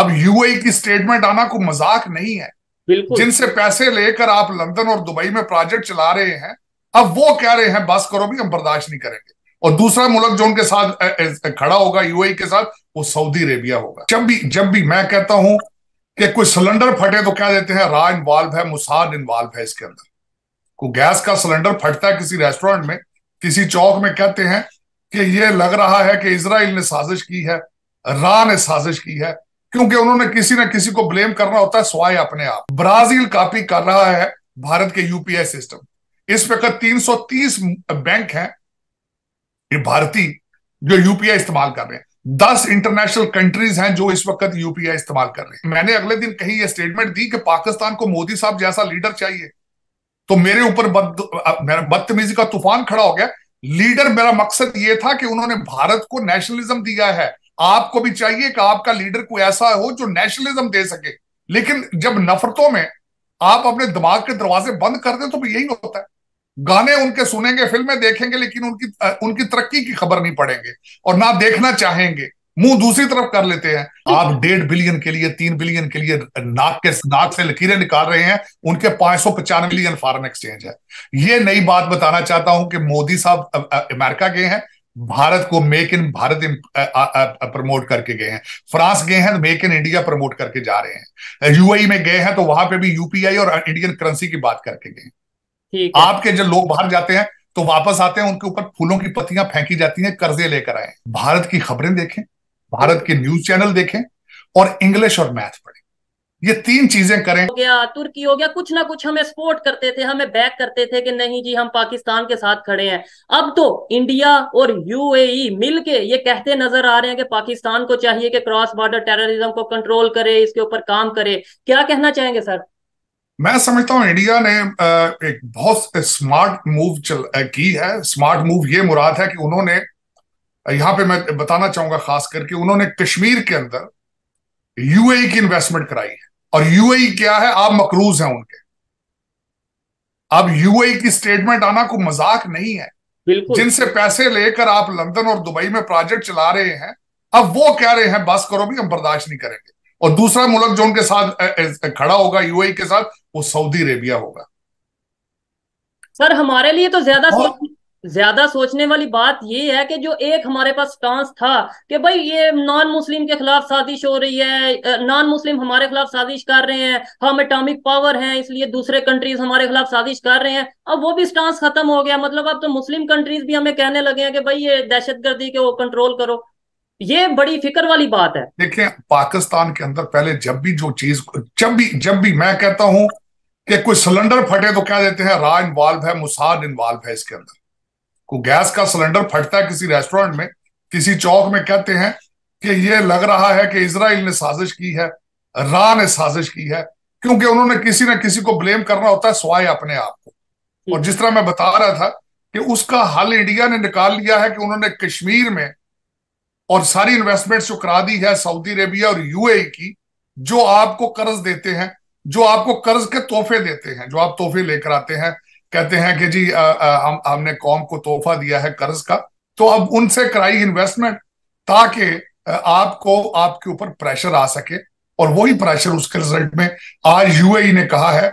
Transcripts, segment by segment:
अब यूएई की स्टेटमेंट आना कोई मजाक नहीं है। बिल्कुल, जिनसे पैसे लेकर आप लंदन और दुबई में प्रोजेक्ट चला रहे हैं, अब वो कह रहे हैं बस करो भी, हम बर्दाश्त नहीं करेंगे। और दूसरा मुल्क जो उनके साथ खड़ा होगा यूएई के साथ, वो सऊदी अरेबिया होगा। जब भी मैं कहता हूं कि कोई सिलेंडर फटे तो क्या देते हैं, रा इन्वॉल्व है, मुसाद इन्वॉल्व है इसके अंदर। कोई गैस का सिलेंडर फटता है किसी रेस्टोरेंट में, किसी चौक में, कहते हैं कि ये लग रहा है कि इस्राइल ने साजिश की है, रा ने साजिश की है, क्योंकि उन्होंने किसी ना किसी को ब्लेम करना होता है स्वाय अपने आप। ब्राजील कॉपी कर रहा है भारत के यूपीआई सिस्टम। इस वक्त 330 बैंक हैं ये भारतीय जो यूपीआई इस्तेमाल कर रहे हैं। 10 इंटरनेशनल कंट्रीज हैं जो इस वक्त यूपीआई इस्तेमाल कर रहे हैं। मैंने अगले दिन कहीं ये स्टेटमेंट दी कि पाकिस्तान को मोदी साहब जैसा लीडर चाहिए, तो मेरे ऊपर बदतमीजी का तूफान खड़ा हो गया। लीडर, मेरा मकसद ये था कि उन्होंने भारत को नेशनलिज्म दिया है, आपको भी चाहिए कि आपका लीडर कोई ऐसा हो जो नेशनलिज्म दे सके। लेकिन जब नफरतों में आप अपने दिमाग के दरवाजे बंद कर दें तो यही होता है। गाने उनके सुनेंगे, फिल्में देखेंगे, लेकिन उनकी तरक्की की खबर नहीं पड़ेंगे और ना देखना चाहेंगे, मुंह दूसरी तरफ कर लेते हैं। आप 1.5 बिलियन के लिए, 3 बिलियन के लिए नाक से लकीरें निकाल रहे हैं। उनके 595 मिलियन फॉरेन एक्सचेंज है। ये नई बात बताना चाहता हूं कि मोदी साहब अमेरिका गए हैं, भारत को मेक इन भारत प्रमोट करके गए हैं। फ्रांस गए हैं तो मेक इन इंडिया प्रमोट करके जा रहे हैं। यूएई में गए हैं तो वहां पे भी यूपीआई और इंडियन करेंसी की बात करके गए। आपके जो लोग बाहर जाते हैं तो वापस आते हैं, उनके ऊपर फूलों की पत्तियां फेंकी जाती हैं, कर्जे लेकर आए। भारत की खबरें देखें, भारत के न्यूज चैनल देखें और इंग्लिश और मैथ पढ़ें। ये 3 चीजें करें। हो गया, तुर्की हो गया, कुछ ना कुछ हमें सपोर्ट करते थे, हमें बैक करते थे कि नहीं जी हम पाकिस्तान के साथ खड़े हैं। अब तो इंडिया और यूएई मिलके ये कहते नजर आ रहे हैं कि पाकिस्तान को चाहिए कि क्रॉस बॉर्डर टेररिज्म को कंट्रोल करे, इसके ऊपर काम करे। क्या कहना चाहेंगे सर? मैं समझता हूँ इंडिया ने एक बहुत स्मार्ट मूव की है। स्मार्ट मूव ये मुराद है कि उन्होंने, यहाँ पे मैं बताना चाहूंगा खास करके, उन्होंने कश्मीर के अंदर यूएई की इन्वेस्टमेंट कराई है। और यूएई क्या है, आप मकरूज हैं उनके। अब यूएई की स्टेटमेंट आना कोई मजाक नहीं है। बिल्कुल, जिनसे पैसे लेकर आप लंदन और दुबई में प्रोजेक्ट चला रहे हैं, अब वो कह रहे हैं बस करो भी, हम बर्दाश्त नहीं करेंगे। और दूसरा मुल्क जो उनके साथ खड़ा होगा यूएई के साथ, वो सऊदी अरेबिया होगा। सर हमारे लिए तो ज्यादा सोचने वाली बात ये है कि जो एक हमारे पास स्टांस था कि भाई ये नॉन मुस्लिम के खिलाफ साजिश हो रही है, नॉन मुस्लिम हमारे खिलाफ साजिश कर रहे हैं, हम एटॉमिक पावर हैं इसलिए दूसरे कंट्रीज हमारे खिलाफ साजिश कर रहे हैं, अब वो भी स्टांस खत्म हो गया। मतलब अब तो मुस्लिम कंट्रीज भी हमें कहने लगे हैं कि भाई ये दहशतगर्दी के वो कंट्रोल करो। ये बड़ी फिक्र वाली बात है। देखिये पाकिस्तान के अंदर पहले जब भी मैं कहता हूं कि कोई सिलेंडर फटे तो क्या देते हैं, रा इन्वॉल्व है, मुसाद इन्वॉल्व है इसके अंदर। को गैस का सिलेंडर फटता है किसी रेस्टोरेंट में, किसी चौक में, कहते हैं कि ये लग रहा है कि इजराइल ने साजिश की है, रा ने साजिश की है, क्योंकि उन्होंने किसी ना किसी को ब्लेम करना होता है स्वाय अपने आप को। और जिस तरह मैं बता रहा था कि उसका हल इंडिया ने निकाल लिया है कि उन्होंने कश्मीर में और सारी इन्वेस्टमेंट जो करा दी है सऊदी अरेबिया और यूएई की, जो आपको कर्ज देते हैं, जो आपको कर्ज के तोहफे देते हैं, जो आप तोहफे लेकर आते हैं, कहते हैं कि जी हमने कौम को तोहफा दिया है कर्ज का, तो अब उनसे कराई इन्वेस्टमेंट ताकि आपको, आपके ऊपर प्रेशर आ सके। और वही प्रेशर उसके रिजल्ट में आज यूएई ने कहा है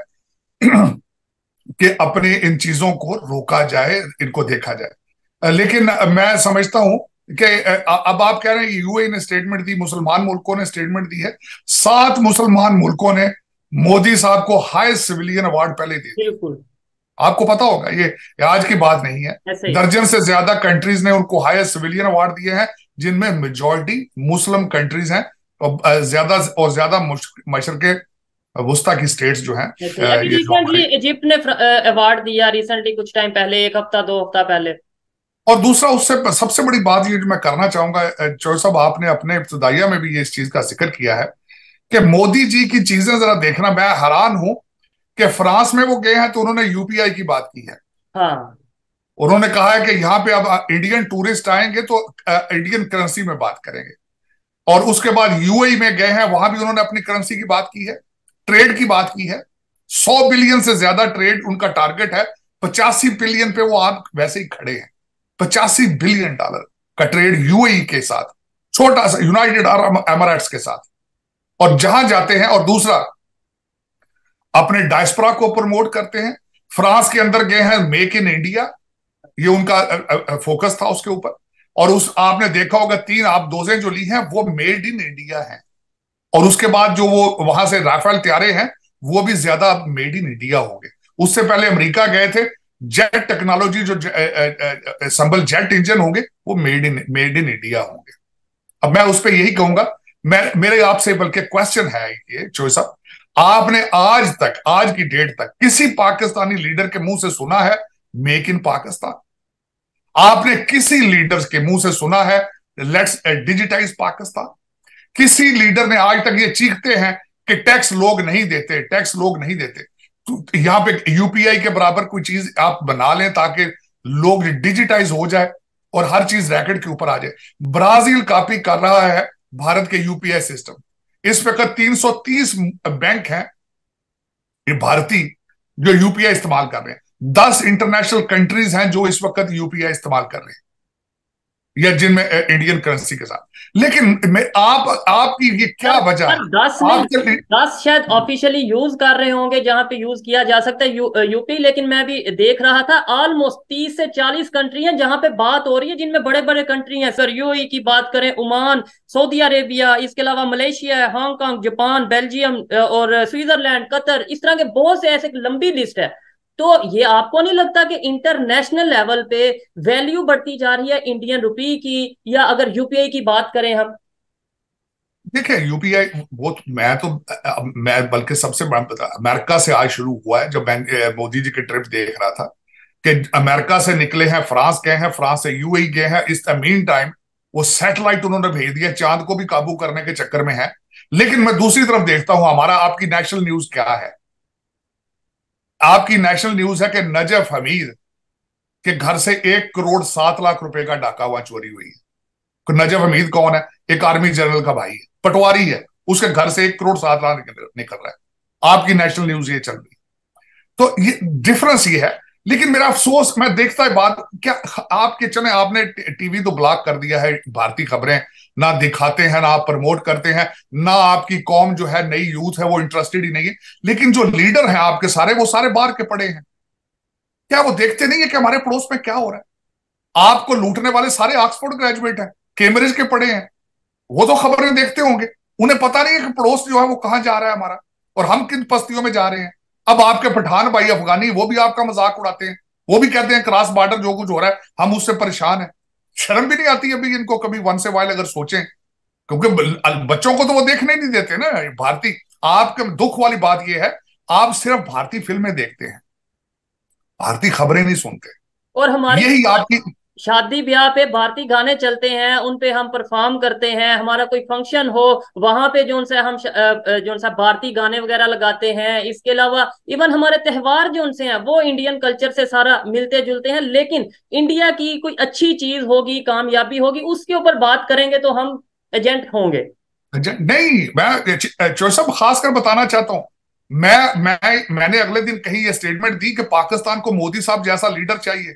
कि अपने इन चीजों को रोका जाए, इनको देखा जाए। लेकिन मैं समझता हूं कि अब आप कह रहे हैं यूएई ने स्टेटमेंट दी, मुसलमान मुल्कों ने स्टेटमेंट दी है। 7 मुसलमान मुल्कों ने मोदी साहब को हाईएस्ट सिविलियन अवार्ड पहले दिया। बिल्कुल, आपको पता होगा, ये आज की बात नहीं है। दर्जन से ज्यादा कंट्रीज ने उनको हाईएस्ट सिविलियन अवार्ड दिए हैं, जिनमें मेजॉरिटी मुस्लिम कंट्रीज हैं और ज्यादा मशरक़ वस्ता की स्टेट्स जो हैं। रिसेंटली इजिप्ट ने अवार्ड दिया, रिसेंटली कुछ टाइम पहले, 1 हफ्ता 2 हफ्ता पहले। और दूसरा, उससे सबसे बड़ी बात ये जो मैं करना चाहूंगा, चौधरी साहब आपने अपने इब्तिदाइया में भी इस चीज का जिक्र किया है कि मोदी जी की चीजें जरा देखना। मैं हैरान हूं कि फ्रांस में वो गए हैं तो उन्होंने यूपीआई की बात की है। हाँ, उन्होंने कहा है कि यहाँ पे अब इंडियन टूरिस्ट आएंगे तो इंडियन करेंसी में बात करेंगे। और उसके बाद यूएई में गए हैं, वहां भी उन्होंने अपनी करेंसी की बात की है, ट्रेड की बात की है। 100 बिलियन से ज्यादा ट्रेड उनका टारगेट है। 85 बिलियन पे वो आप वैसे ही खड़े हैं। 85 बिलियन डॉलर का ट्रेड यूएई के साथ, छोटा सा यूनाइटेड अरब एमिरेट्स के साथ। और जहां जाते हैं, और दूसरा अपने डायस्पोरा को प्रमोट करते हैं। फ्रांस के अंदर गए हैं मेक इन इंडिया, ये उनका फोकस था उसके ऊपर, और उस आपने देखा होगा 3 आप डोजें जो ली हैं वो मेड इन इंडिया हैं, और उसके बाद जो वो वहां से राफेल तैयारे हैं वो भी ज्यादा मेड इन इंडिया होंगे। उससे पहले अमेरिका गए थे, जेट टेक्नोलॉजी जो संबल जेट इंजन होंगे वो मेड इन इंडिया होंगे। अब मैं उस पर यही कहूंगा, मेरे आपसे बल्कि क्वेश्चन है ये चोई साहब, आपने आज तक, आज की डेट तक किसी पाकिस्तानी लीडर के मुंह से सुना है मेक इन पाकिस्तान? आपने किसी लीडर के मुंह से सुना है लेट्स डिजिटाइज पाकिस्तान? किसी लीडर ने आज तक, ये चीखते हैं कि टैक्स लोग नहीं देते, टैक्स लोग नहीं देते, तो यहां पे यूपीआई के बराबर कोई चीज आप बना लें ताकि लोग डिजिटाइज हो जाए और हर चीज रैकेट के ऊपर आ जाए। ब्राजील कॉपी कर रहा है भारत के यूपीआई सिस्टम। इस वक्त 330 बैंक हैं भारतीय जो यूपीआई इस्तेमाल कर रहे हैं। 10 इंटरनेशनल कंट्रीज हैं जो इस वक्त यूपीआई इस्तेमाल कर रहे हैं, या जिनमें इंडियन करेंसी के साथ। लेकिन आपकी ये क्या वजह है? 10 शायद ऑफिशियली यूज कर रहे होंगे जहां पे यूज किया जा सकता है यूपी, लेकिन मैं भी देख रहा था ऑलमोस्ट 30 से 40 कंट्री हैं जहां पे बात हो रही है, जिनमें बड़े बड़े कंट्री हैं सर। यूएई की बात करें, उमान, सऊदी अरेबिया, इसके अलावा मलेशिया है, हांगकांग, जापान, बेल्जियम और स्विट्जरलैंड, कतर, इस तरह के बहुत से ऐसे लंबी लिस्ट है। तो ये आपको नहीं लगता कि इंटरनेशनल लेवल पे वैल्यू बढ़ती जा रही है इंडियन रुपी की, या अगर यूपीआई की बात करें हम? देखिए यूपीआई बहुत, मैं बल्कि सबसे बड़ा पता अमेरिका से आज शुरू हुआ है। जब मैं मोदी जी की ट्रिप देख रहा था कि अमेरिका से निकले हैं, फ्रांस गए हैं, फ्रांस से यूएई गए हैं। इस मीन टाइम वो सैटेलाइट उन्होंने भेज दिया, चांद को भी काबू करने के चक्कर में है। लेकिन मैं दूसरी तरफ देखता हूं, हमारा आपकी नेशनल न्यूज क्या है? आपकी नेशनल न्यूज है कि नजफ हमीद के घर से 1 करोड़ 7 लाख रुपए का डाका हुआ चोरी हुई है। नजफ हमीद कौन है? एक आर्मी जनरल का भाई है, पटवारी है, उसके घर से 1 करोड़ 7 लाख निकल रहा है। आपकी नेशनल न्यूज ये चल रही, तो ये डिफरेंस ये है। लेकिन मेरा अफसोस, मैं देखता है बात क्या आपके, चले आपने टीवी तो ब्लॉक कर दिया है, भारतीय खबरें ना दिखाते हैं, ना आप प्रमोट करते हैं, ना आपकी कौम जो है, नई यूथ है, वो इंटरेस्टेड ही नहीं है। लेकिन जो लीडर हैं आपके सारे, वो सारे बाहर के पड़े हैं। क्या वो देखते नहीं है कि हमारे पड़ोस में क्या हो रहा है? आपको लूटने वाले सारे ऑक्सफोर्ड ग्रेजुएट हैं, कैम्ब्रिज के पड़े हैं, वो तो खबरें देखते होंगे। उन्हें पता नहीं है कि पड़ोस जो है वो कहां जा रहा है हमारा, और हम किन पस्तियों में जा रहे हैं। अब आपके पठान भाई अफगानी, वो भी आपका मजाक उड़ाते हैं, वो भी कहते हैं क्रॉस बॉर्डर जो कुछ हो रहा है हम उससे परेशान हैं। शर्म भी नहीं आती अभी इनको कभी once in a while अगर सोचें, क्योंकि बच्चों को तो वो देखने नहीं देते ना भारतीय। आपके दुख वाली बात ये है, आप सिर्फ भारतीय फिल्में देखते हैं, भारतीय खबरें नहीं सुनते, और हमारी यही आपकी शादी ब्याह पे भारतीय गाने चलते हैं, उन पे हम परफॉर्म करते हैं। हमारा कोई फंक्शन हो वहां पे जो उनसे हम जो उनसे भारतीय गाने वगैरह लगाते हैं। इसके अलावा इवन हमारे त्यौहार जो उनसे हैं वो इंडियन कल्चर से सारा मिलते जुलते हैं। लेकिन इंडिया की कोई अच्छी चीज होगी, कामयाबी होगी, उसके ऊपर बात करेंगे तो हम एजेंट होंगे। नहीं, मैं सब खासकर बताना चाहता हूँ, मैंने अगले दिन कहीं ये स्टेटमेंट दी कि पाकिस्तान को मोदी साहब जैसा लीडर चाहिए,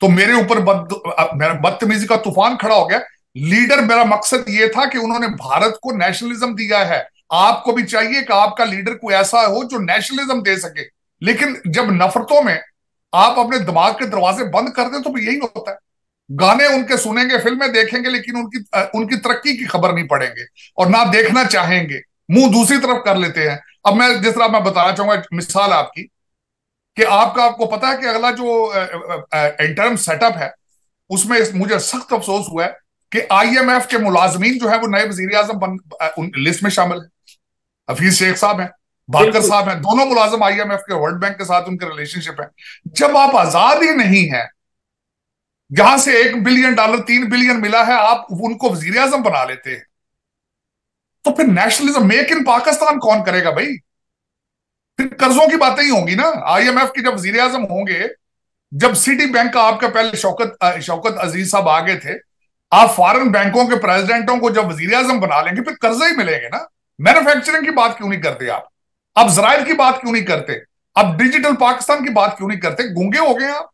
तो मेरे ऊपर बदतमीजी का तूफान खड़ा हो गया। लीडर, मेरा मकसद यह था कि उन्होंने भारत को नेशनलिज्म दिया है, आपको भी चाहिए कि आपका लीडर कोई ऐसा हो जो नेशनलिज्म दे सके। लेकिन जब नफरतों में आप अपने दिमाग के दरवाजे बंद कर दें तो भी यही होता है। गाने उनके सुनेंगे, फिल्में देखेंगे, लेकिन उनकी तरक्की की खबर नहीं पड़ेंगे और ना देखना चाहेंगे, मुंह दूसरी तरफ कर लेते हैं। अब मैं जिस तरह मैं बताना चाहूंगा मिसाल आपकी, कि आपको पता है कि अगला जो इंटर्म सेटअप है उसमें मुझे सख्त अफसोस हुआ है कि आईएमएफ के मुलाजमीन जो है वो नए वज़ीर-ए-आज़म लिस्ट में शामिल है। हफीज शेख साहब हैं, बाकर साहब हैं, दोनों मुलाजम आईएमएफ के, वर्ल्ड बैंक के साथ उनके रिलेशनशिप है। जब आप आजाद ही नहीं है, जहां से $1 बिलियन 3 बिलियन मिला है, आप उनको वज़ीर-ए-आज़म बना लेते हैं, तो फिर नेशनलिज्म, मेक इन पाकिस्तान कौन करेगा भाई? फिर कर्जों की बातें ही होंगी ना। आईएमएफ के जब वजीर आजम होंगे, जब सिटी बैंक का आपका पहले शौकत अजीज साहब आ गए थे, आप फॉरेन बैंकों के प्रेसिडेंटों को जब वजीर आजम बना लेंगे फिर कर्जे ही मिलेंगे ना। मैन्युफैक्चरिंग की बात क्यों नहीं करते आप जराइल की बात क्यों नहीं करते आप, डिजिटल पाकिस्तान की बात क्यों नहीं करते? गूंगे हो गए आप?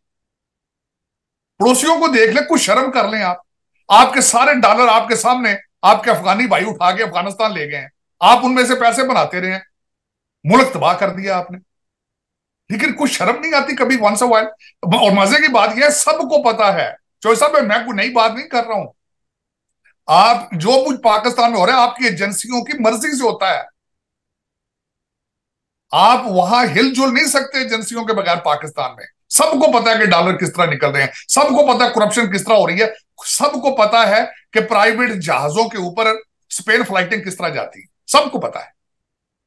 पड़ोसियों को देख लें, कुछ शर्म कर लें आप। आपके सारे डॉलर आपके सामने आपके अफगानी भाई उठा के अफगानिस्तान ले गए हैं, आप उनमें से पैसे बनाते रहे, मुल्क तबाह कर दिया आपने। लेकिन कुछ शर्म नहीं आती कभी वंस अ वाइल? और मजे की बात यह सबको पता है, जो सब मैं कोई नई बात नहीं कर रहा हूं, आप जो कुछ पाकिस्तान में हो रहा है आपकी एजेंसियों की मर्जी से होता है, आप वहां हिलजुल नहीं सकते एजेंसियों के बगैर। पाकिस्तान में सबको पता है कि डॉलर किस तरह निकल रहे हैं, सबको पता है करप्शन किस तरह हो रही है, सबको पता है कि प्राइवेट जहाजों के ऊपर स्पेन फ्लाइटिंग किस तरह जाती है, सबको पता है।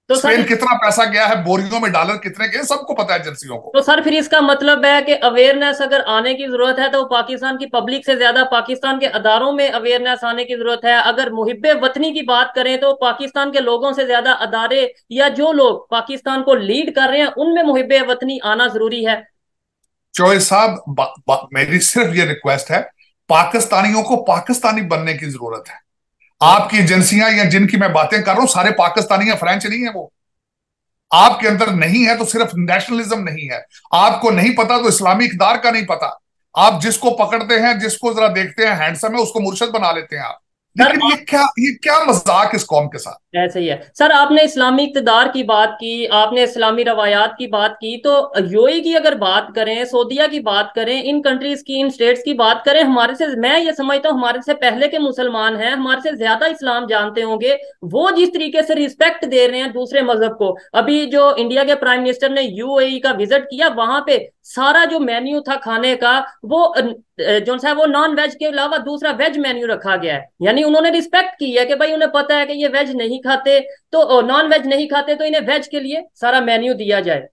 तो स्पेन कितना पैसा गया है, बोरियों में डॉलर कितने गए, सबको पता है एजेंसियों को। तो सर फिर इसका मतलब है कि अवेयरनेस अगर आने की जरूरत है तो पाकिस्तान की पब्लिक से ज्यादा पाकिस्तान के अदारों में अवेयरनेस आने की जरूरत है। अगर मुहिब्बे वतनी की बात करें तो पाकिस्तान के लोगों से ज्यादा अदारे या जो लोग पाकिस्तान को लीड कर रहे हैं उनमें मुहिब्बे वतनी आना जरूरी है। चौधरी साहब मेरी सिर्फ ये रिक्वेस्ट है, पाकिस्तानियों को पाकिस्तानी बनने की जरूरत है। आपकी एजेंसियां या जिनकी मैं बातें कर रहा हूं सारे पाकिस्तानी या फ्रेंच नहीं है, वो आपके अंदर नहीं है तो सिर्फ नेशनलिज्म नहीं है। आपको नहीं पता तो इस्लामी इकदार का नहीं पता। आप जिसको पकड़ते हैं, जिसको जरा देखते हैं हैंडसम है, उसको मुर्शद बना लेते हैं आप। लेकिन ये क्या मजाक इस कौम के साथ। ऐसे ही है सर, आपने इस्लामी इक़्तिदार की बात की, आपने इस्लामी रवायात की बात की, तो यूएई की अगर बात करें, सऊदीया की बात करें, इन कंट्रीज की, इन स्टेट्स की बात करें, हमारे से, मैं ये समझता हूँ हमारे से पहले के मुसलमान हैं, हमारे से ज्यादा इस्लाम जानते होंगे। वो जिस तरीके से रिस्पेक्ट दे रहे हैं दूसरे मजहब को, अभी जो इंडिया के प्राइम मिनिस्टर ने यूएई का विजिट किया, वहां पे सारा जो मेन्यू था खाने का वो जो है वो नॉन वेज के अलावा दूसरा वेज मेन्यू रखा गया है। यानी उन्होंने रिस्पेक्ट की है कि भाई उन्हें पता है कि ये वेज नहीं खाते तो नॉन वेज नहीं खाते तो इन्हें वेज के लिए सारा मेन्यू दिया जाए।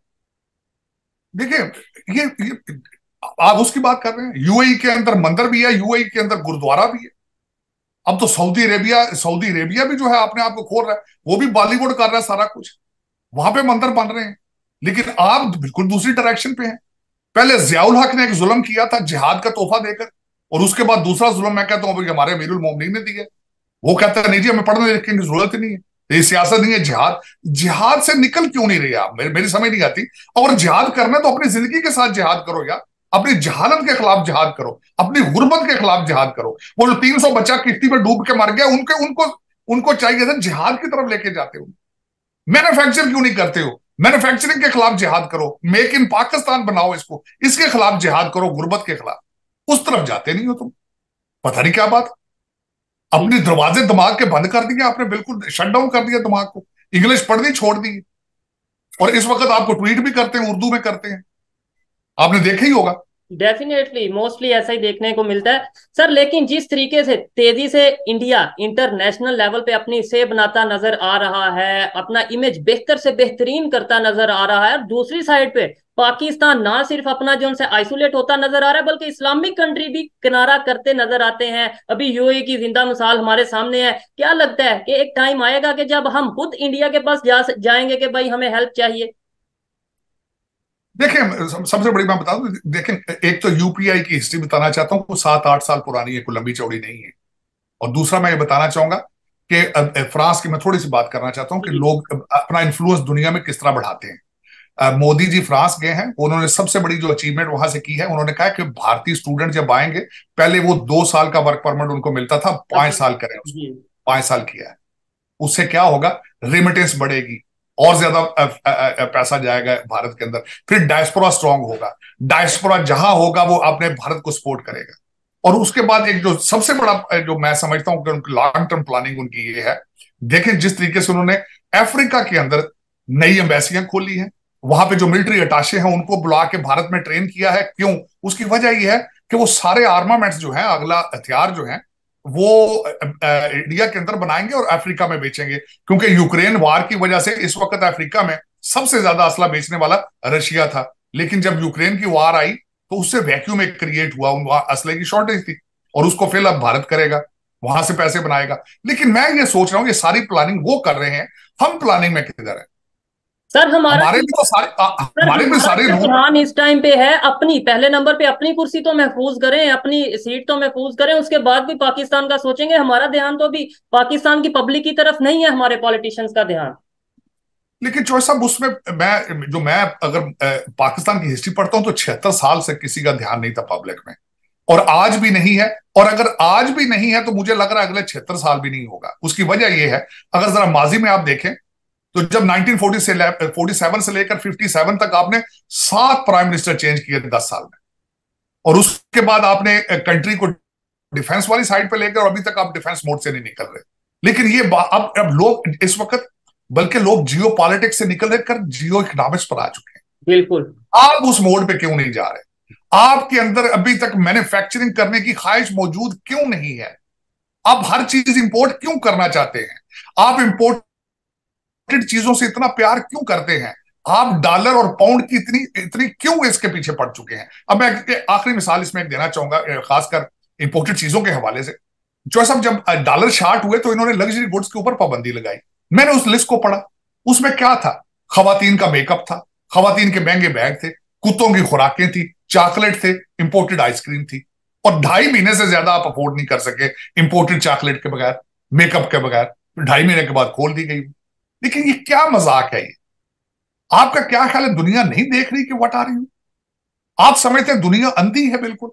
देखिए ये आप उसकी बात कर रहे हैं, यूएई के अंदर मंदिर भी है, यूएई के अंदर गुरुद्वारा भी है। अब तो सऊदी अरेबिया भी जो है अपने आप को खोल रहा है, वो भी बॉलीवुड कर रहा है सारा कुछ, वहां पे मंदिर बन रहे हैं। लेकिन आप बिल्कुल दूसरी डायरेक्शन पे हैं। पहले ज़ियाउल हक ने एक जुल्म किया था जिहाद का तोहफा देकर, और उसके बाद दूसरा जुल्म मैं कहता हूं हमारे अमीरुल मोमिनीन ने दिया। वो कहता है नहीं जी हमें पढ़ने लिखने की जरूरत ही नहीं है, ये सियासत नहीं है। जिहाद से निकल क्यों नहीं रहे आप? मेरी समझ नहीं आती। और जिहाद करना तो अपनी जिंदगी के साथ जिहाद करो यार, अपनी जहालत के खिलाफ जिहाद करो, अपनी गुर्बत के खिलाफ जिहाद करो। वो जो 300 बच्चा किश्ती में डूब के मर गया, उनको चाहिए था जिहाद की तरफ लेके जाते हो। मैन्युफैक्चर क्यों नहीं करते हो? मैन्युफैक्चरिंग के खिलाफ जिहाद करो, मेक इन पाकिस्तान बनाओ, इसको इसके खिलाफ जिहाद करो, गुर्बत के खिलाफ। उस तरफ जाते नहीं हो तुम, पता नहीं क्या बात। अपने दरवाजे दिमाग के बंद कर दिए आपने, बिल्कुल शट डाउन कर दिया दिमाग को। इंग्लिश पढ़नी छोड़ दी, और इस वक्त आपको ट्वीट भी करते हैं उर्दू में करते हैं, आपने देखा ही होगा। डेफिनेटली मोस्टली ऐसा ही देखने को मिलता है सर। लेकिन जिस तरीके से तेजी से इंडिया इंटरनेशनल लेवल पे अपनी सेब बनाता नजर आ रहा है, अपना इमेज बेहतर से बेहतरीन करता नजर आ रहा है, दूसरी साइड पे पाकिस्तान ना सिर्फ अपना जो उनसे आइसोलेट होता नजर आ रहा है बल्कि इस्लामिक कंट्री भी किनारा करते नजर आते हैं। अभी यूएई की जिंदा मिसाल हमारे सामने है। क्या लगता है कि एक टाइम आएगा कि जब हम खुद इंडिया के पास जाएंगे कि भाई हमें हेल्प चाहिए? देखें सबसे बड़ी मैं बता दूं, देखें एक तो यूपीआई की हिस्ट्री बताना चाहता हूँ, 7-8 साल पुरानी है, कोई लंबी चौड़ी नहीं है। और दूसरा मैं ये बताना चाहूंगा कि फ्रांस की मैं थोड़ी सी बात करना चाहता हूँ कि लोग अपना इन्फ्लुएंस दुनिया में किस तरह बढ़ाते हैं। मोदी जी फ्रांस गए हैं, उन्होंने सबसे बड़ी जो अचीवमेंट वहां से की है, उन्होंने कहा कि भारतीय स्टूडेंट जब आएंगे, पहले वो 2 साल का वर्क परमिट उनको मिलता था, 5 साल करें, 5 साल किया है। उससे क्या होगा? रेमिटेंस बढ़ेगी और ज्यादा पैसा जाएगा भारत के अंदर, फिर डायस्पोरा स्ट्रांग होगा, डायस्पोरा जहां होगा वो अपने भारत को सपोर्ट करेगा। और उसके बाद एक जो सबसे बड़ा जो मैं समझता हूं कि उनकी लॉन्ग टर्म प्लानिंग उनकी ये है, देखें जिस तरीके से उन्होंने अफ्रीका के अंदर नई एम्बेसियां खोली हैं, वहां पे जो मिलिट्री अटाशे हैं उनको बुला के भारत में ट्रेन किया है। क्यों? उसकी वजह यह है कि वो सारे आर्मामेंट्स जो है, अगला हथियार जो है वो इंडिया के अंदर बनाएंगे और अफ्रीका में बेचेंगे, क्योंकि यूक्रेन वार की वजह से इस वक्त अफ्रीका में सबसे ज्यादा असला बेचने वाला रशिया था। लेकिन जब यूक्रेन की वार आई तो उससे वैक्यूम एक क्रिएट हुआ, उन असले की शॉर्टेज थी, और उसको फिर अब भारत करेगा, वहां से पैसे बनाएगा। लेकिन मैं ये सोच रहा हूँ ये सारी प्लानिंग वो कर रहे हैं, हम प्लानिंग में किधर है सर? हमारे भी सारे रुझान इस टाइम पे है अपनी, पहले नंबर पे अपनी कुर्सी तो महफूज करें, अपनी सीट तो महफूज करें, उसके बाद भी पाकिस्तान का सोचेंगे। हमारा ध्यान तो भी पाकिस्तान की पब्लिक की तरफ नहीं है, हमारे पॉलिटिशियंस का ध्यान। लेकिन चौधरी साहब उसमें मैं अगर पाकिस्तान की हिस्ट्री पढ़ता हूँ तो 76 साल से किसी का ध्यान नहीं था पब्लिक में। और आज भी नहीं है, और अगर आज भी नहीं है तो मुझे लग रहा है अगले 76 साल भी नहीं होगा। उसकी वजह यह है, अगर जरा माजी में आप देखें तो जब 1947 से लेकर 57 तक आपने 7 प्राइम मिनिस्टर चेंज किए 10 साल में, और उसके बाद आपने कंट्री को डिफेंस वाली साइड पे लेकर, और अभी तक आप डिफेंस मोड से नहीं निकल रहे। लेकिन ये अब लोग इस वक्त, बल्कि लोग जियो पॉलिटिक्स से निकल कर जियो इकोनॉमिक्स पर आ चुके हैं। बिल्कुल, आप उस मोड पे क्यों नहीं जा रहे? आपके अंदर अभी तक मैन्युफैक्चरिंग करने की ख्वाहिश मौजूद क्यों नहीं है? आप हर चीज इंपोर्ट क्यों करना चाहते हैं? आप इंपोर्टेड चीजों से इतना प्यार क्यों करते हैं? आप डॉलर और पाउंड की इतनी क्यों इसके पीछे पड़ चुके हैं? अब मैं आखिरी मिसाल इसमें एक देना चाहूंगा, खासकर इंपोर्टेड चीजों के हवाले से। जो सब जब डॉलर शार्ट हुए तो इन्होंने लग्जरी गुड्स के ऊपर पाबंदी लगाई। मैंने उस लिस्ट को पढ़ा, उसमें क्या था? खवातीन का मेकअप था, खवातीन के महंगे बैग थे, कुत्तों की खुराकें थी, चॉकलेट थे, इंपोर्टेड आइसक्रीम थी, और 2.5 महीने से ज्यादा आप अफोर्ड नहीं कर सके इंपोर्टेड चॉकलेट के बगैर, मेकअप के बगैर। 2.5 महीने के बाद खोल दी गई। लेकिन ये क्या मजाक है? ये आपका क्या ख्याल है, दुनिया नहीं देख रही कि व्हाट आर यू? आप समझते हैं दुनिया अंधी है? बिल्कुल।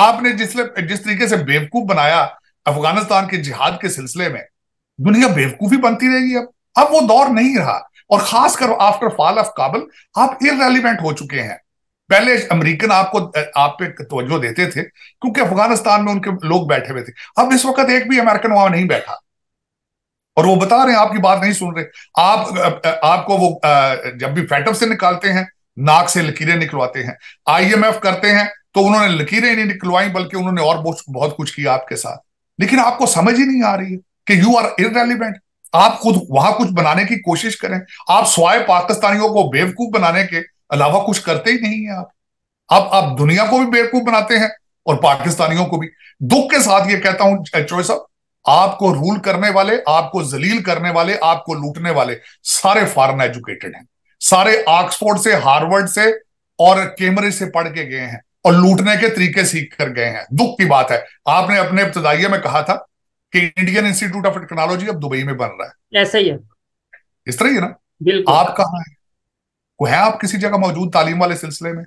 आपने जिस तरीके से बेवकूफ बनाया अफगानिस्तान के जिहाद के सिलसिले में, दुनिया बेवकूफी बनती रहेगी। अब वो दौर नहीं रहा, और खासकर आफ्टर फॉल ऑफ काबुल आप इररेलेवेंट हो चुके हैं। पहले अमेरिकन आप पे तवज्जो देते थे क्योंकि अफगानिस्तान में उनके लोग बैठे हुए थे। अब इस वक्त एक भी अमेरिकन वहां नहीं बैठा, और वो बता रहे हैं आपकी बात नहीं सुन रहे। आपको वो जब भी फैटअप से निकालते हैं, नाक से लकीरें निकलवाते हैं। आईएमएफ करते हैं तो उन्होंने लकीरें नहीं निकलवाई, बल्कि उन्होंने और बहुत कुछ किया आपके साथ। लेकिन आपको समझ ही नहीं आ रही है कि यू आर इररेलेवेंट। आप खुद वहां कुछ बनाने की कोशिश करें। आप स्वाय पाकिस्तानियों को बेवकूफ बनाने के अलावा कुछ करते ही नहीं है। आप दुनिया को भी बेवकूफ बनाते हैं और पाकिस्तानियों को भी। दुख के साथ ये कहता हूं चौधरी साहब, आपको रूल करने वाले, आपको जलील करने वाले, आपको लूटने वाले सारे फॉरेन एजुकेटेड हैं, सारे ऑक्सफोर्ड से, हार्वर्ड से और कैम्ब्रिज से पढ़ के गए हैं, और लूटने के तरीके सीख कर गए हैं। दुख की बात है। आपने अपने इब्तदाइये में कहा था कि इंडियन इंस्टीट्यूट ऑफ टेक्नोलॉजी अब दुबई में बन रहा है। ऐसा ही है, इस तरह ही है ना। बिल्कुल। आप कहाँ हैं? वो है आप किसी जगह मौजूद तालीम वाले सिलसिले में?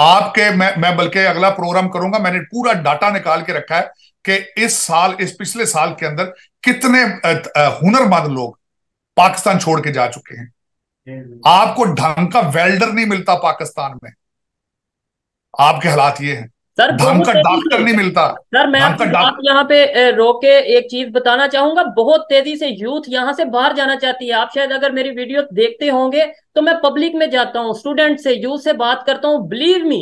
आपके मैं बल्कि अगला प्रोग्राम करूंगा, मैंने पूरा डाटा निकाल के रखा है कि इस पिछले साल के अंदर कितने हुनरमंद लोग पाकिस्तान छोड़ के जा चुके हैं। आपको ढंग का वेल्डर नहीं मिलता पाकिस्तान में, आपके हालात ये हैं। ढंग का डॉक्टर नहीं मिलता। सर, मैं आप यहाँ पे रोके एक चीज बताना चाहूंगा। बहुत तेजी से यूथ यहाँ से बाहर जाना चाहती है। आप शायद अगर मेरी वीडियो देखते होंगे तो मैं पब्लिक में जाता हूँ, स्टूडेंट से, यूथ से बात करता हूँ। बिलीव मी,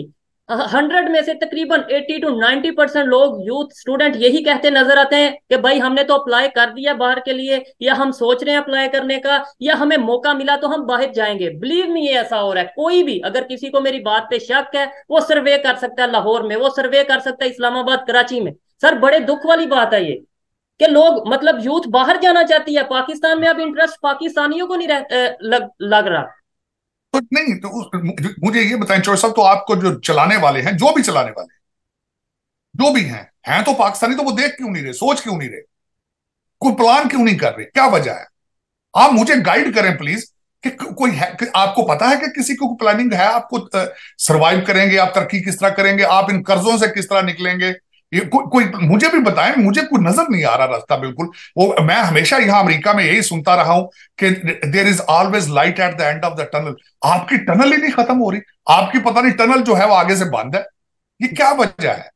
100 में से तकरीबन 80 to 90% लोग, यूथ, स्टूडेंट यही कहते नजर आते हैं कि भाई हमने तो अप्लाई कर दिया बाहर के लिए, या हम सोच रहे हैं अप्लाई करने का, या हमें मौका मिला तो हम बाहर जाएंगे। बिलीव मी, ये ऐसा हो रहा है। कोई भी, अगर किसी को मेरी बात पे शक है, वो सर्वे कर सकता है लाहौर में, वो सर्वे कर सकता है इस्लामाबाद, कराची में। सर, बड़े दुख वाली बात है ये कि लोग, मतलब यूथ बाहर जाना चाहती है। पाकिस्तान में अब इंटरेस्ट पाकिस्तानियों को नहीं लग रहा। तो नहीं तो मुझे ये बताएं चौधरी साहब, तो आपको जो चलाने वाले हैं, जो भी चलाने वाले हैं तो पाकिस्तानी, तो वो देख क्यों नहीं रहे, सोच क्यों नहीं रहे, कोई प्लान क्यों नहीं कर रहे? क्या वजह है? आप मुझे गाइड करें प्लीज कि कोई है कि आपको पता है कि किसी को प्लानिंग है? आपको सर्वाइव करेंगे, आप तरक्की किस तरह करेंगे, आप इन कर्जों से किस तरह निकलेंगे? ये कोई मुझे भी बताएं। मुझे कोई नजर नहीं आ रहा रास्ता। बिल्कुल, वो मैं हमेशा यहाँ अमेरिका में यही सुनता रहा हूं कि there is always light at the end of the tunnel. आपकी टनल ही नहीं खत्म हो रही, आपकी पता नहीं टनल जो है वो आगे से बंद है। ये क्या वजह है?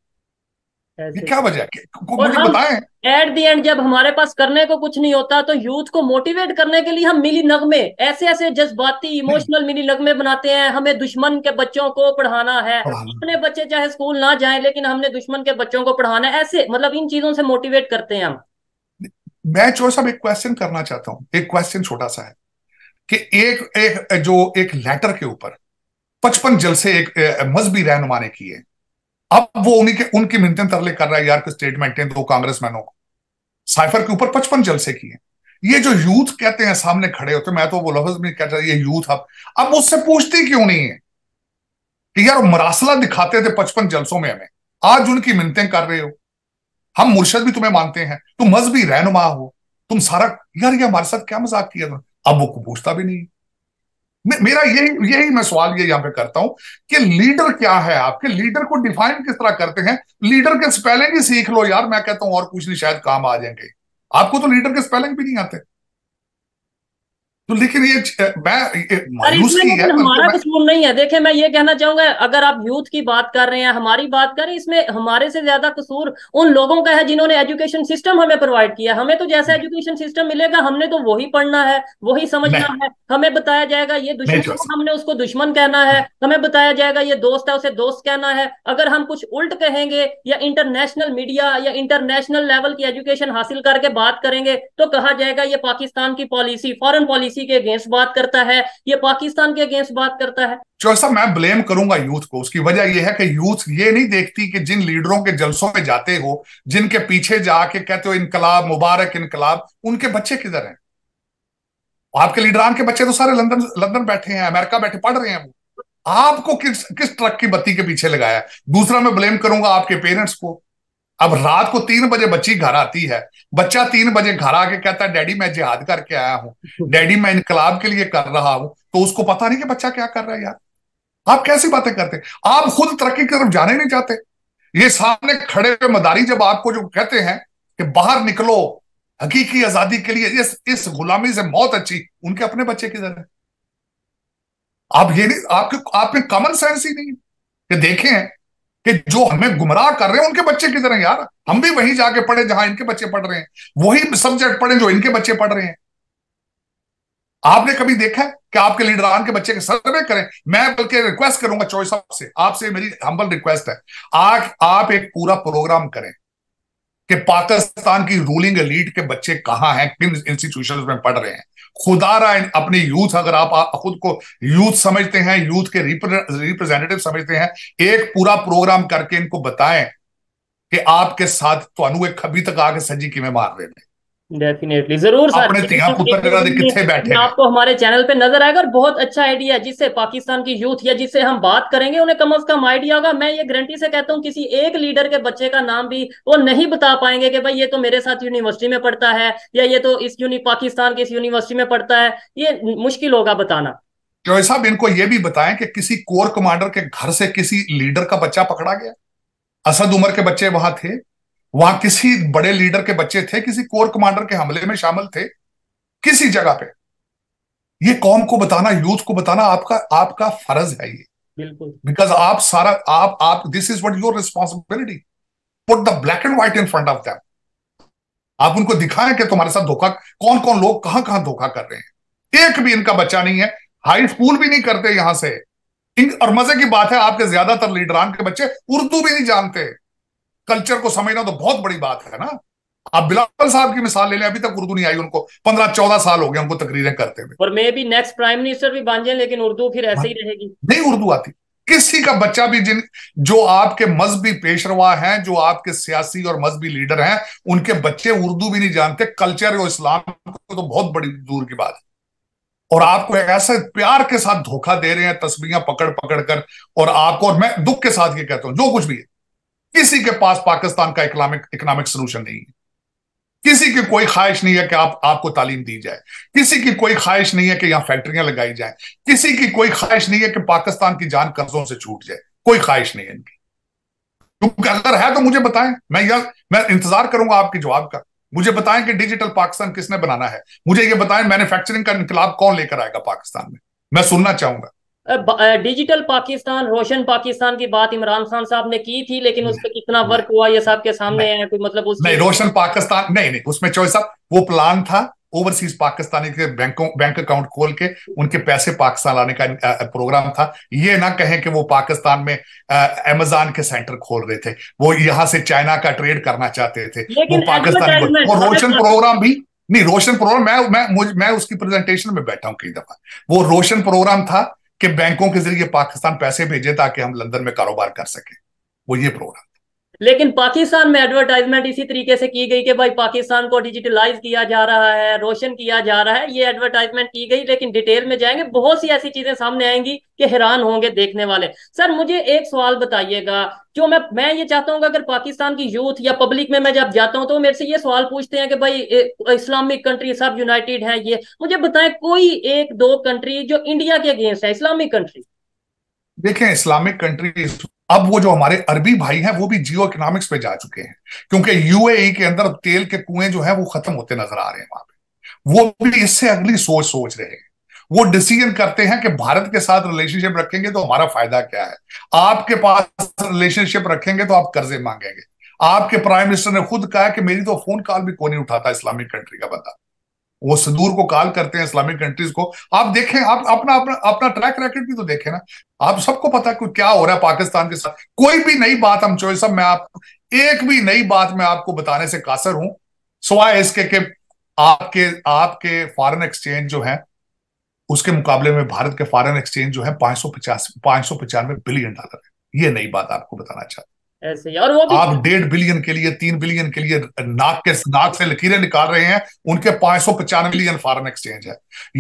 ये क्या वजह है? मुझे बताएं। एट द एंड जब हमारे पास करने को कुछ नहीं होता तो यूथ को मोटिवेट करने के लिए हम मिली नगमे, ऐसे ऐसे जज्बाती, इमोशनल मिली नगमे बनाते हैं। हमें दुश्मन के बच्चों को पढ़ाना है, अपने बच्चे चाहे स्कूल ना जाएं लेकिन हमने दुश्मन के बच्चों को पढ़ाना है। ऐसे, मतलब इन चीजों से मोटिवेट करते हैं हम। मैं चोर साहब एक क्वेश्चन करना चाहता हूँ, एक क्वेश्चन छोटा सा है कि एक लेटर के ऊपर 55 जलसे एक मजहबी रहनुमा ने किए। अब वो उनकी मिन्नतें तरले कर रहा है यार कि स्टेटमेंट दो कांग्रेसमैनों को। साइफर के ऊपर 55 जलसे किए। ये जो यूथ कहते हैं सामने खड़े होते, मैं तो वो लफ्ज में कहता ये यूथ अब उससे पूछती क्यों नहीं है कि यार मरासला दिखाते थे 55 जलसों में हमें, आज उनकी मिन्नतें कर रहे हो। हम मुर्शद भी तुम्हें मानते हैं, तुम मजहबी रहनुमा हो, तुम सारा। यार ये हमारे साथ क्या मजाक किया था। अब वो पूछता भी नहीं। मेरा यही मैं सवाल ये यहाँ पे करता हूं कि लीडर क्या है, आपके लीडर को डिफाइन किस तरह करते हैं। लीडर के स्पेलिंग ही सीख लो यार, मैं कहता हूं, और कुछ नहीं शायद काम आ जाएंगे। आपको तो लीडर के स्पेलिंग भी नहीं आते, तो लेकिन हमारा कसूर नहीं है। देखिये मैं ये कहना चाहूंगा, अगर आप यूथ की बात कर रहे हैं, हमारी बात करें, इसमें हमारे से ज्यादा कसूर उन लोगों का है जिन्होंने एजुकेशन सिस्टम हमें प्रोवाइड किया। हमें तो जैसा एजुकेशन सिस्टम मिलेगा हमने तो वही पढ़ना है, वही समझना है। हमें बताया जाएगा ये दुश्मन, हमने उसको दुश्मन कहना है। हमें बताया जाएगा ये दोस्त है, उसे दोस्त कहना है। अगर हम कुछ उल्ट कहेंगे या इंटरनेशनल मीडिया या इंटरनेशनल लेवल की एजुकेशन हासिल करके बात करेंगे तो कहा जाएगा ये पाकिस्तान की पॉलिसी, फॉरेन पॉलिसी के अगेंस्ट बात करता है, ये पाकिस्तान के अगेंस्ट बात करता है। चौसा मैं ब्लेम करूंगा यूथ को। उसकी वजह यह है कि यूथ ये नहीं देखती कि जिन लीडरों के जलसों में जाते हो, जिनके पीछे जाके कहते हो इनकलाब मुबारक इनकलाब, उनके बच्चे किधर हैं? आपके लीडरान के बच्चे तो सारे लंदन बैठे हैं, अमेरिका बैठे पढ़ रहे हैं। वो आपको किस ट्रक की बत्ती के पीछे लगाया। दूसरा मैं ब्लेम करूंगा आपके पेरेंट्स को। अब रात को 3 बजे बच्ची घर आती है, बच्चा 3 बजे घर आके कहता है डैडी मैं जिहाद करके आया हूं, डैडी मैं इनकलाब के लिए कर रहा हूं, तो उसको पता नहीं कि बच्चा क्या कर रहा है। यार आप कैसी बातें करते हैं, आप खुद तरक्की की तरफ जाने नहीं चाहते। ये सामने खड़े हुए मदारी जब आपको जो कहते हैं कि बाहर निकलो हकीकी आजादी के लिए, इस गुलामी से मौत अच्छी, उनके अपने बच्चे किधर है? आप ये नहीं, आपके कॉमन सेंस ही नहीं कि देखें कि जो हमें गुमराह कर रहे हैं उनके बच्चे किधर हैं। यार हम भी वहीं जाके पढ़े जहां इनके बच्चे पढ़ रहे हैं, वही सब्जेक्ट पढ़े जो इनके बच्चे पढ़ रहे हैं। आपने कभी देखा है कि आपके लीडरान के बच्चे के सर्वे करें? मैं बल्कि रिक्वेस्ट करूंगा चॉइस आपसे, मेरी हम्बल रिक्वेस्ट है, आज आप एक पूरा प्रोग्राम करें कि पाकिस्तान की रूलिंग एलीट के बच्चे कहां हैं, किन इंस्टीट्यूशंस में पढ़ रहे हैं। खुदारा अपनी यूथ, अगर आप खुद को यूथ समझते हैं, यूथ के रिप्रेजेंटेटिव समझते हैं, एक पूरा प्रोग्राम करके इनको बताएं कि आपके साथ तो एक खबी तक आके सजी किमें मार रहे हैं। डेफिनेटली जरूर सर, कितने बैठे आपको हमारे चैनल पे नजर आएगा और बहुत अच्छा आइडिया है जिससे पाकिस्तान की यूथ या जिससे हम बात करेंगे उन्हें कम से कम आइडिया होगा। मैं ये गारंटी से कहता हूँ किसी एक लीडर के बच्चे का नाम भी वो नहीं बता पाएंगे कि भाई ये तो मेरे साथ यूनिवर्सिटी में पढ़ता है या ये तो इस पाकिस्तान की इस यूनिवर्सिटी में पढ़ता है। ये मुश्किल होगा बताना। जॉय साहब इनको ये भी बताएं कि किसी कोर कमांडर के घर से किसी लीडर का बच्चा पकड़ा गया, असद उमर के बच्चे वहां थे, वहां किसी बड़े लीडर के बच्चे थे, किसी कोर कमांडर के हमले में शामिल थे किसी जगह पे। ये कौम को बताना, यूथ को बताना आपका फर्ज है ये, बिल्कुल। बिकॉज आप सारा आप this is what your responsibility. Put the black and white in front of them. आप उनको दिखाएं कि तुम्हारे साथ धोखा कौन कौन लोग कहां धोखा कर रहे हैं। एक भी इनका बच्चा नहीं है, हाई स्कूल भी नहीं करते यहां से। और मजे की बात है आपके ज्यादातर लीडरान के बच्चे उर्दू भी नहीं जानते। कल्चर को समझना तो बहुत बड़ी बात है ना। आप बिलावल साहब की मिसाल ले लें, अभी तक उर्दू नहीं आई उनको, 15-14 साल हो गए उनको तकरीरें करते हुए। और मैं भी नेक्स्ट प्राइम मिनिस्टर भी बन जाए लेकिन उर्दू फिर ऐसे ही रहेगी, नहीं उर्दू आती। किसी का बच्चा भी जो आपके मजहबी पेशरवा हैं, जो आपके सियासी और मजहबी लीडर हैं, उनके बच्चे उर्दू भी नहीं जानते। कल्चर और इस्लाम को तो बहुत बड़ी दूर की बात है। और आपको ऐसे प्यार के साथ धोखा दे रहे हैं, तस्वीरें पकड़ पकड़ कर। और आपको, और मैं दुख के साथ ये कहता हूं, जो कुछ भी है किसी के पास पाकिस्तान का इकोनॉमिक सोल्यूशन नहीं है। किसी की कोई ख्वाहिश नहीं है कि आपको तालीम दी जाए, किसी की कोई ख्वाहिश नहीं है कि यहाँ फैक्ट्रियां लगाई जाए, किसी की कोई ख्वाहिश नहीं है कि पाकिस्तान की जान कर्जों से छूट जाए। कोई ख्वाहिश नहीं है इनकी। क्योंकि अगर है तो मुझे बताएं, मैं इंतजार करूंगा आपके जवाब का। मुझे बताएं कि डिजिटल पाकिस्तान किसने बनाना है, मुझे ये बताएं मैन्युफैक्चरिंग का इनकलाब कौन लेकर आएगा पाकिस्तान में, मैं सुनना चाहूंगा। डिजिटल पाकिस्तान, रोशन पाकिस्तान की बात इमरान खान साहब ने की थी, लेकिन उस पर कितना वर्क हुआ ये साहब के सामने है। कोई मतलब उस नहीं, रोशन पाकिस्तान नहीं, उसमें चॉइस साहब वो प्लान था ओवरसीज पाकिस्तानी के बैंक अकाउंट खोल के उनके पैसे पाकिस्तान लाने का प्रोग्राम था। ये ना कहें कि वो पाकिस्तान में अमेज़न के सेंटर खोल रहे थे, वो यहाँ से चाइना का ट्रेड करना चाहते थे। वो पाकिस्तानी रोशन प्रोग्राम भी नहीं, रोशन प्रोग्राम मैं उसकी प्रेजेंटेशन में बैठा हूँ कई दफा। वो रोशन प्रोग्राम था कि बैंकों के जरिए पाकिस्तान पैसे भेजे ताकि हम लंदन में कारोबार कर सकें, वो ये प्रोग्राम। लेकिन पाकिस्तान में एडवर्टाइजमेंट इसी तरीके से की गई कि भाई पाकिस्तान को डिजिटलाइज किया जा रहा है, रोशन किया जा रहा है, ये एडवर्टाइजमेंट की गई। लेकिन डिटेल में जाएंगे, बहुत सी ऐसी चीजें सामने आएंगी कि हैरान होंगे देखने वाले। सर मुझे एक सवाल बताइएगा, जो मैं ये चाहता हूँ अगर पाकिस्तान की यूथ या पब्लिक में मैं जब जाता हूँ तो मेरे से ये सवाल पूछते हैं कि भाई इस्लामिक कंट्री सब यूनाइटेड है, ये मुझे बताएं कोई एक दो कंट्री जो इंडिया के अगेंस्ट है, इस्लामिक कंट्री। देखें इस्लामिक कंट्रीज, अब वो जो हमारे अरबी भाई हैं वो भी जियो इकोनॉमिक्स पे जा चुके हैं, क्योंकि यूएई के अंदर तेल के कुएं जो है वो खत्म होते नजर आ रहे हैं। वहां पे वो भी इससे अगली सोच सोच रहे हैं। वो डिसीजन करते हैं कि भारत के साथ रिलेशनशिप रखेंगे तो हमारा फायदा क्या है, आपके पास रिलेशनशिप रखेंगे तो आप कर्जे मांगेंगे। आपके प्राइम मिनिस्टर ने खुद कहा कि मेरी तो फोन कॉल भी कोई नहीं उठाता इस्लामिक कंट्री का बंदा, वो सुदूर को कॉल करते हैं इस्लामिक कंट्रीज को। आप देखें, आप अपना ट्रैक रिकॉर्ड भी तो देखें ना। आप सबको पता है क्या हो रहा है पाकिस्तान के साथ। कोई भी नई बात हम चोरी सब, मैं आपको एक भी नई बात मैं आपको बताने से कासर हूं, सिवाय इसके कि आपके फॉरेन एक्सचेंज जो है उसके मुकाबले में भारत के फॉरेन एक्सचेंज जो है 595 बिलियन डॉलर है। ये नई बात आपको बताना चाहता हूं ऐसे, और वो भी आप 1.5 बिलियन के लिए 3 बिलियन के लिए नाक से लकीरें निकाल रहे हैं, उनके 595 बिलियन फॉरेन एक्सचेंज है।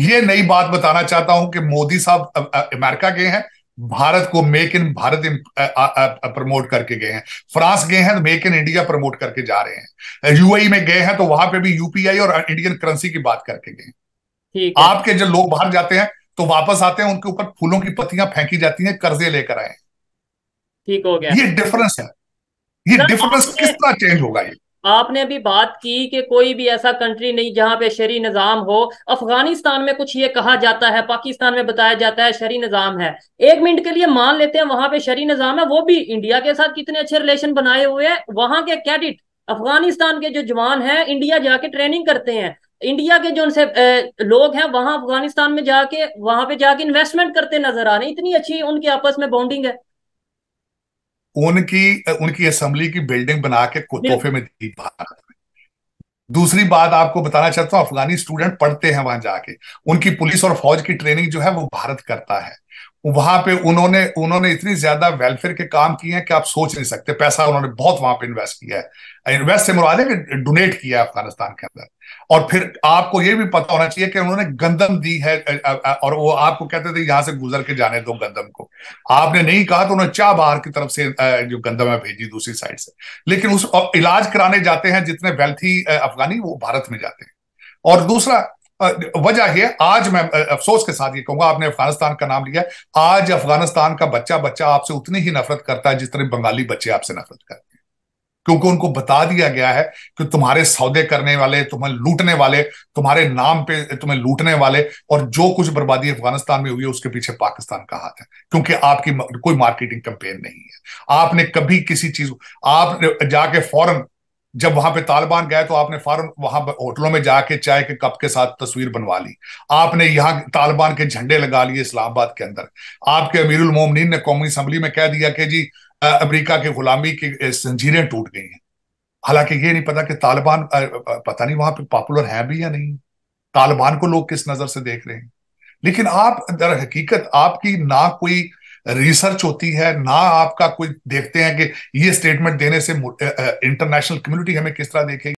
ये नई बात बताना चाहता हूं कि मोदी साहब अमेरिका गए हैं, भारत को मेक इन भारत प्रमोट करके गए हैं। फ्रांस गए हैं तो मेक इन इंडिया प्रमोट करके जा रहे हैं। यूएई में गए हैं तो वहां पे भी यूपीआई और इंडियन करेंसी की बात करके गए हैं। आपके जब लोग बाहर जाते हैं तो वापस आते हैं, उनके ऊपर फूलों की पत्तियां फेंकी जाती हैं, कर्जे लेकर आए हैं। ठीक हो गया, ये डिफरेंस है। ये डिफरेंस किस तरह चेंज होगा? ये आपने अभी बात की कि कोई भी ऐसा कंट्री नहीं जहां पे शरी निजाम हो। अफगानिस्तान में कुछ ये कहा जाता है, पाकिस्तान में बताया जाता है शरी निजाम है, एक मिनट के लिए मान लेते हैं वहां पे शरी निजाम है, वो भी इंडिया के साथ कितने अच्छे रिलेशन बनाए हुए हैं। वहां के कैडेट, अफगानिस्तान के जो जवान हैं, इंडिया जाके ट्रेनिंग करते हैं। इंडिया के जो उनसे लोग हैं वहां अफगानिस्तान में जाके, वहां पे जाके इन्वेस्टमेंट करते नजर आ रहे हैं। इतनी अच्छी उनके आपस में बॉन्डिंग है। उनकी असेंबली की बिल्डिंग बना के तोहफे में दी भारत में। दूसरी बात आपको बताना चाहता हूं, अफगानी स्टूडेंट पढ़ते हैं वहां जाके, उनकी पुलिस और फौज की ट्रेनिंग जो है वो भारत करता है। वहां पे उन्होंने इतनी ज्यादा वेलफेयर के काम किए हैं कि आप सोच नहीं सकते। पैसा उन्होंने बहुत वहां पे इन्वेस्ट किया है, इन्वेस्ट से मुराद है कि डोनेट किया है अफगानिस्तान के अंदर। और फिर आपको ये भी पता होना चाहिए कि उन्होंने गंदम दी है, और वो आपको कहते थे यहां से गुजर के जाने दो गंदम को, आपने नहीं कहा तो उन्होंने चाह बाहर की तरफ से जो गंदम है भेजी दूसरी साइड से। लेकिन उस इलाज कराने जाते हैं जितने वेल्थी अफगानी, वो भारत में जाते हैं। और दूसरा वजह है, आज मैं अफसोस के साथ ये कहूंगा, आपने अफगानिस्तान का नाम लिया, आज अफगानिस्तान का बच्चा आपसे उतनी ही नफरत करता है जिस तरह बंगाली बच्चे आपसे नफरत करते हैं, क्योंकि उनको बता दिया गया है कि तुम्हारे सौदे करने वाले, तुम्हें लूटने वाले, तुम्हारे नाम पे तुम्हें लूटने वाले, और जो कुछ बर्बादी अफगानिस्तान में हुई है उसके पीछे पाकिस्तान का हाथ है, क्योंकि आपकी कोई मार्केटिंग कैंपेन नहीं है। आपने कभी किसी चीज, आप जाके फौरन जब वहां पे तालिबान गए तो आपने फौरन वहां होटलों में जाके चाय के कप के साथ तस्वीर बनवा ली, आपने यहाँ तालिबान के झंडे लगा लिए इस्लामाबाद के अंदर। आपके अमीरुल मोमिनीन ने कौमी असम्बली में कह दिया कि जी अमेरिका के गुलामी की जंजीरें टूट गई हैं, हालांकि ये नहीं पता कि तालिबान पता नहीं वहां पे पॉपुलर है भी या नहीं, तालिबान को लोग किस नजर से देख रहे हैं। लेकिन आप दर हकीकत, आपकी ना कोई रिसर्च होती है, ना आपका कोई देखते हैं कि ये स्टेटमेंट देने से इंटरनेशनल कम्युनिटी हमें किस तरह देखेगी।